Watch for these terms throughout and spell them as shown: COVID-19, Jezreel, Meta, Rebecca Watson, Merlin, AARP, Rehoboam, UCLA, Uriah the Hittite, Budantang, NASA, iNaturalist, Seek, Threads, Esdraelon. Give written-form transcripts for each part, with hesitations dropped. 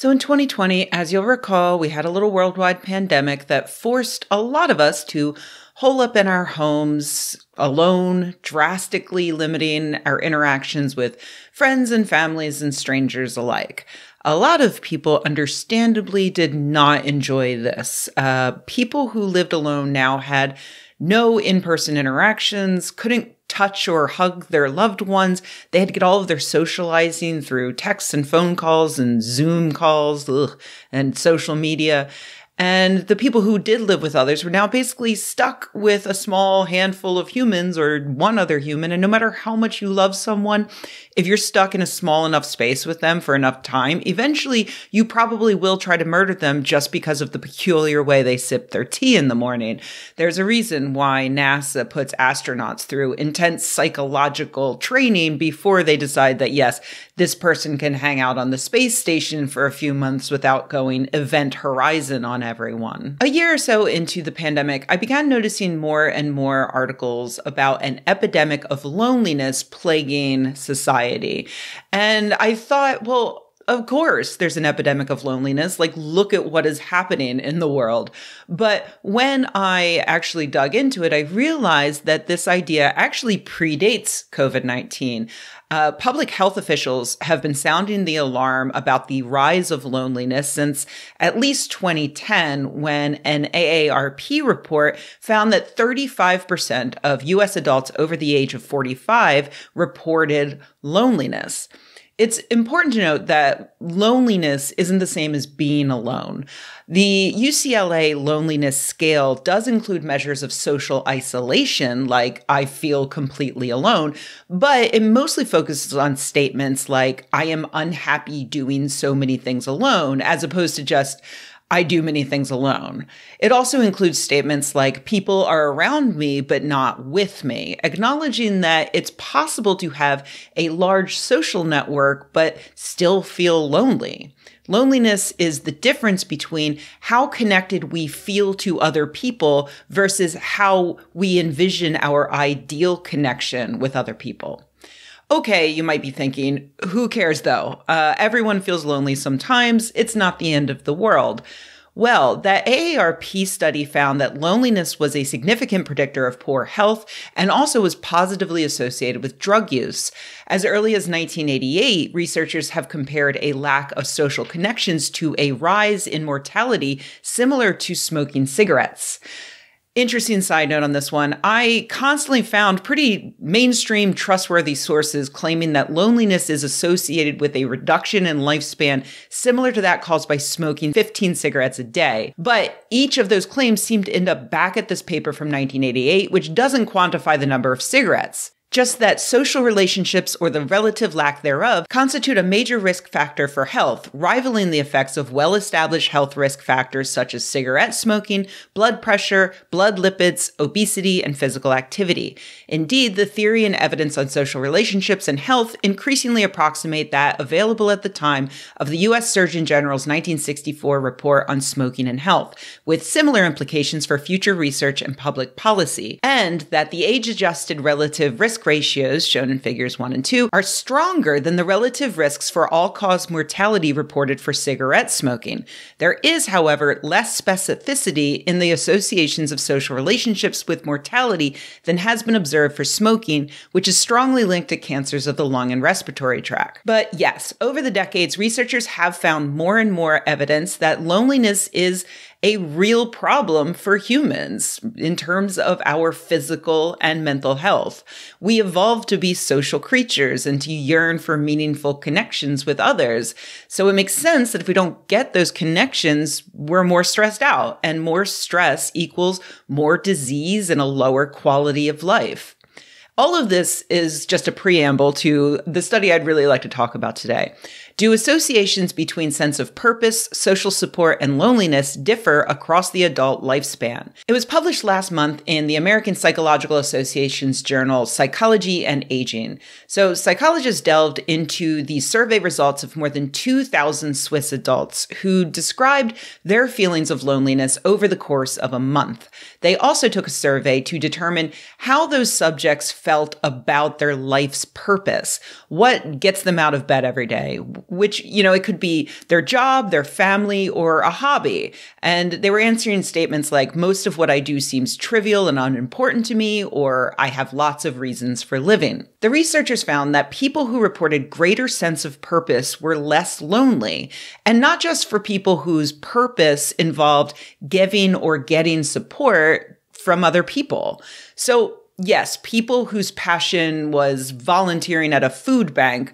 So in 2020, as you'll recall, we had a little worldwide pandemic that forced a lot of us to hole up in our homes alone, drastically limiting our interactions with friends and families and strangers alike. A lot of people understandably did not enjoy this. People who lived alone now had no in-person interactions, couldn't touch or hug their loved ones. They had to get all of their socializing through texts and phone calls and Zoom calls and social media. And the people who did live with others were now basically stuck with a small handful of humans or one other human. And no matter how much you love someone, if you're stuck in a small enough space with them for enough time, eventually you probably will try to murder them just because of the peculiar way they sip their tea in the morning. There's a reason why NASA puts astronauts through intense psychological training before they decide that, yes, this person can hang out on the space station for a few months without going Event Horizon on everyone. A year or so into the pandemic, I began noticing more and more articles about an epidemic of loneliness plaguing society. And I thought, well, of course, there's an epidemic of loneliness. Like, look at what is happening in the world. But when I actually dug into it, I realized that this idea actually predates COVID-19. Public health officials have been sounding the alarm about the rise of loneliness since at least 2010, when an AARP report found that 35% of U.S. adults over the age of 45 reported loneliness. It's important to note that loneliness isn't the same as being alone. The UCLA loneliness scale does include measures of social isolation, like I feel completely alone, but it mostly focuses on statements like I am unhappy doing so many things alone, as opposed to just I do many things alone. It also includes statements like people are around me, but not with me, acknowledging that it's possible to have a large social network, but still feel lonely. Loneliness is the difference between how connected we feel to other people versus how we envision our ideal connection with other people. Okay, you might be thinking, who cares though? Everyone feels lonely sometimes. It's not the end of the world. Well, that AARP study found that loneliness was a significant predictor of poor health and also was positively associated with drug use. As early as 1988, researchers have compared a lack of social connections to a rise in mortality similar to smoking cigarettes. Interesting side note on this one. I constantly found pretty mainstream trustworthy sources claiming that loneliness is associated with a reduction in lifespan similar to that caused by smoking 15 cigarettes a day. But each of those claims seemed to end up back at this paper from 1988, which doesn't quantify the number of cigarettes. Just that social relationships or the relative lack thereof constitute a major risk factor for health, rivaling the effects of well-established health risk factors such as cigarette smoking, blood pressure, blood lipids, obesity, and physical activity. Indeed, the theory and evidence on social relationships and health increasingly approximate that available at the time of the U.S. Surgeon General's 1964 report on smoking and health, with similar implications for future research and public policy, and that the age-adjusted relative risk ratios shown in figures 1 and 2 are stronger than the relative risks for all-cause mortality reported for cigarette smoking. There is, however, less specificity in the associations of social relationships with mortality than has been observed for smoking, which is strongly linked to cancers of the lung and respiratory tract. But yes, over the decades, researchers have found more and more evidence that loneliness is a real problem for humans in terms of our physical and mental health. We evolved to be social creatures and to yearn for meaningful connections with others. So it makes sense that if we don't get those connections, we're more stressed out, and more stress equals more disease and a lower quality of life. All of this is just a preamble to the study I'd really like to talk about today. Do associations between sense of purpose, social support, and loneliness differ across the adult lifespan? It was published last month in the American Psychological Association's journal, Psychology and Aging. So psychologists delved into the survey results of more than 2,000 Swiss adults who described their feelings of loneliness over the course of a month. They also took a survey to determine how those subjects felt about their life's purpose. What gets them out of bed every day? which, you know, it could be their job, their family, or a hobby. And they were answering statements like, most of what I do seems trivial and unimportant to me, or I have lots of reasons for living. The researchers found that people who reported greater sense of purpose were less lonely, and not just for people whose purpose involved giving or getting support from other people. So yes, people whose passion was volunteering at a food bank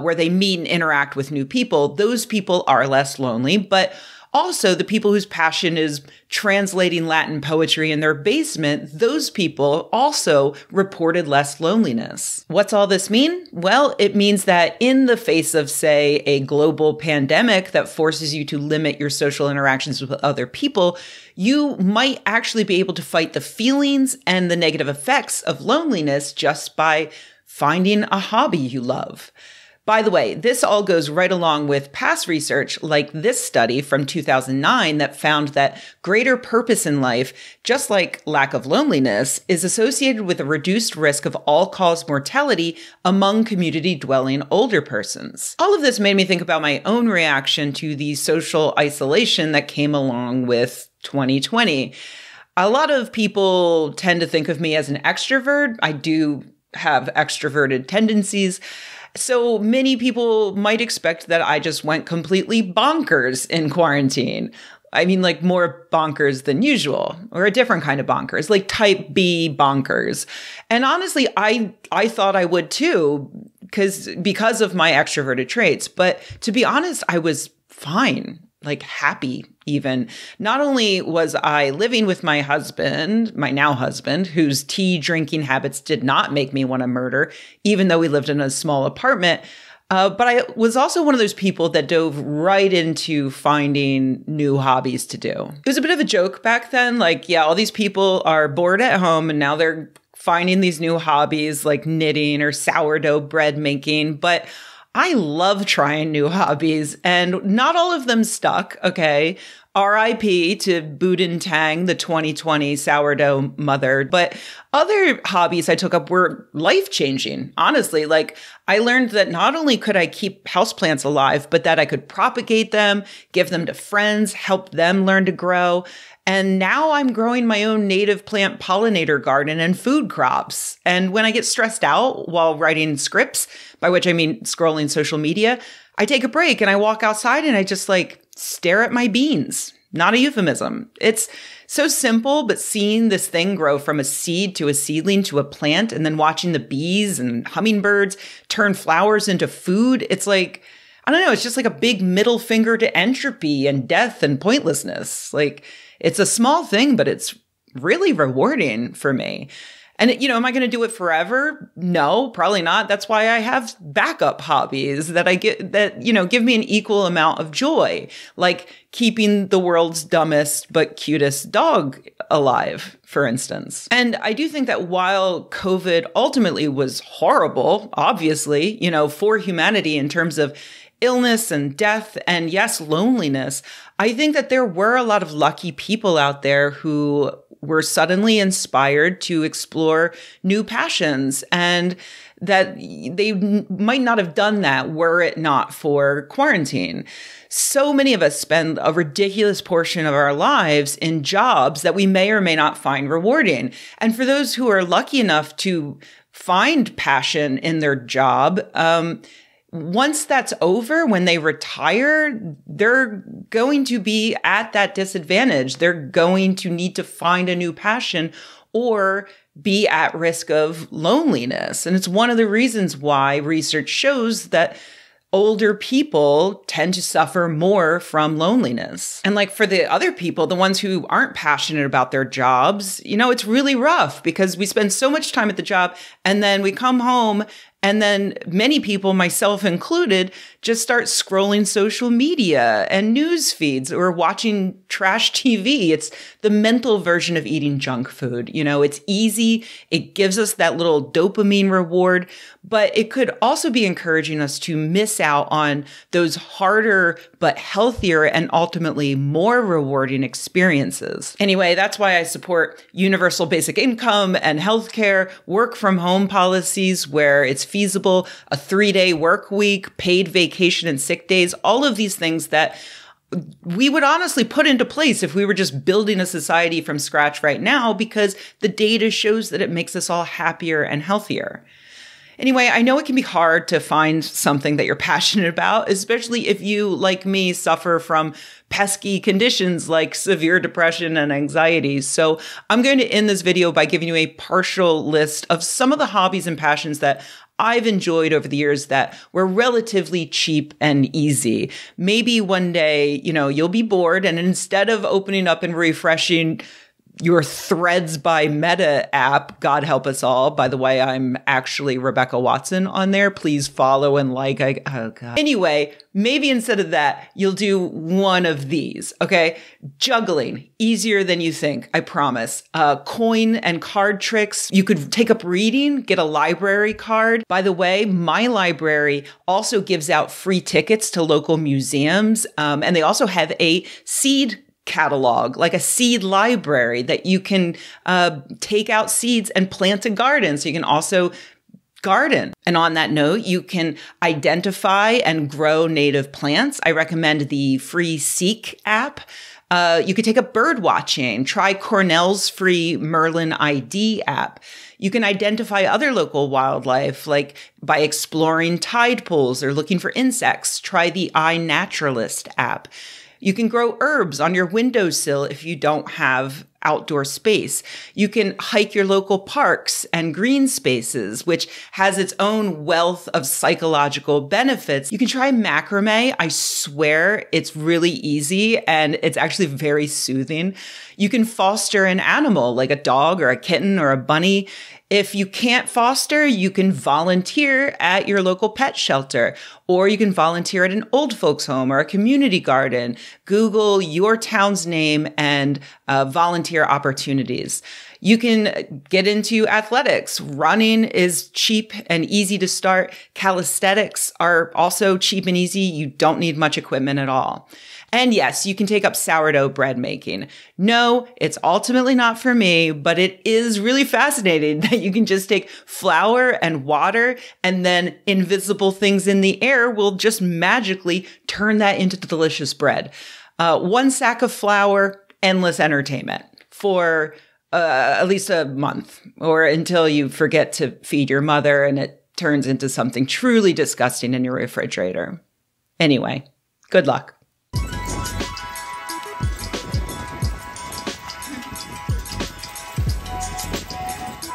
where they meet and interact with new people, those people are less lonely. But also the people whose passion is translating Latin poetry in their basement, those people also reported less loneliness. What's all this mean? Well, it means that in the face of, say, a global pandemic that forces you to limit your social interactions with other people, you might actually be able to fight the feelings and the negative effects of loneliness just by finding a hobby you love. By the way, this all goes right along with past research like this study from 2009 that found that greater purpose in life, just like lack of loneliness, is associated with a reduced risk of all-cause mortality among community-dwelling older persons. All of this made me think about my own reaction to the social isolation that came along with 2020. A lot of people tend to think of me as an extrovert. I do have extroverted tendencies. So many people might expect that I just went completely bonkers in quarantine. I mean, like more bonkers than usual, or a different kind of bonkers, like type B bonkers. And honestly, I thought I would too, because of my extroverted traits. But to be honest, I was fine, like happy even. Not only was I living with my husband, my now husband, whose tea drinking habits did not make me want to murder, even though we lived in a small apartment, but I was also one of those people that dove right into finding new hobbies to do. It was a bit of a joke back then, like, yeah, all these people are bored at home and now they're finding these new hobbies like knitting or sourdough bread making, but I love trying new hobbies, and not all of them stuck, okay? RIP to Budantang, the 2020 sourdough mother. But other hobbies I took up were life-changing, honestly. Like, I learned that not only could I keep houseplants alive, but that I could propagate them, give them to friends, help them learn to grow. And now I'm growing my own native plant pollinator garden and food crops. And when I get stressed out while writing scripts, by which I mean scrolling social media, I take a break and I walk outside and I just like stare at my beans. Not a euphemism. It's so simple, but seeing this thing grow from a seed to a seedling to a plant and then watching the bees and hummingbirds turn flowers into food, it's like, I don't know, it's just like a big middle finger to entropy and death and pointlessness. Like, it's a small thing, but it's really rewarding for me. And, you know, am I going to do it forever? No, probably not. That's why I have backup hobbies that I get that, you know, give me an equal amount of joy, like keeping the world's dumbest but cutest dog alive, for instance. And I do think that while COVID ultimately was horrible, obviously, you know, for humanity in terms of illness and death and yes, loneliness, I think that there were a lot of lucky people out there who were suddenly inspired to explore new passions, and that they might not have done that were it not for quarantine. So many of us spend a ridiculous portion of our lives in jobs that we may or may not find rewarding. And for those who are lucky enough to find passion in their job, once that's over, when they retire, they're going to be at that disadvantage. They're going to need to find a new passion or be at risk of loneliness. And it's one of the reasons why research shows that older people tend to suffer more from loneliness. And like for the other people, the ones who aren't passionate about their jobs, you know, it's really rough because we spend so much time at the job and then we come home and then many people, myself included, just start scrolling social media and news feeds or watching trash TV. It's the mental version of eating junk food. You know, it's easy. It gives us that little dopamine reward, but it could also be encouraging us to miss out on those harder but healthier and ultimately more rewarding experiences. Anyway, that's why I support universal basic income and healthcare, work from home policies where it's feasible, a 3-day work week, paid vacation, vacation and sick days, all of these things that we would honestly put into place if we were just building a society from scratch right now, because the data shows that it makes us all happier and healthier. Anyway, I know it can be hard to find something that you're passionate about, especially if you, like me, suffer from pesky conditions like severe depression and anxiety. So I'm going to end this video by giving you a partial list of some of the hobbies and passions that I've enjoyed over the years that were relatively cheap and easy. Maybe one day, you know, you'll be bored, and instead of opening up and refreshing your Threads by Meta app, God help us all. By the way, I'm actually Rebecca Watson on there. Please follow and like. Oh God. Anyway, maybe instead of that, you'll do one of these, okay? Juggling, easier than you think, I promise. Coin and card tricks. You could take up reading, get a library card. By the way, my library also gives out free tickets to local museums, and they also have a seed catalog, like a seed library that you can take out seeds and plant a garden. So you can also garden. And on that note, you can identify and grow native plants. I recommend the free Seek app. You could take up bird watching, try Cornell's free Merlin ID app. You can identify other local wildlife, like by exploring tide pools or looking for insects. Try the iNaturalist app. You can grow herbs on your windowsill if you don't have outdoor space. You can hike your local parks and green spaces, which has its own wealth of psychological benefits. You can try macrame. I swear it's really easy and it's actually very soothing. You can foster an animal like a dog or a kitten or a bunny. If you can't foster, you can volunteer at your local pet shelter, or you can volunteer at an old folks home or a community garden. Google your town's name and volunteer opportunities. You can get into athletics. Running is cheap and easy to start. Calisthenics are also cheap and easy. You don't need much equipment at all. And yes, you can take up sourdough bread making. No, it's ultimately not for me, but it is really fascinating that you can just take flour and water, and then invisible things in the air will just magically turn that into delicious bread. One sack of flour, endless entertainment for at least a month, or until you forget to feed your mother and it turns into something truly disgusting in your refrigerator. Anyway, good luck.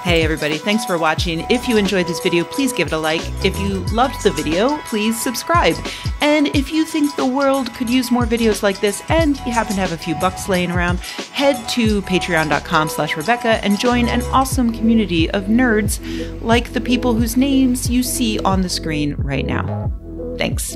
Hey everybody, thanks for watching. If you enjoyed this video, please give it a like. If you loved the video, please subscribe. And if you think the world could use more videos like this, and you happen to have a few bucks laying around, head to patreon.com/Rebecca and join an awesome community of nerds like the people whose names you see on the screen right now. Thanks.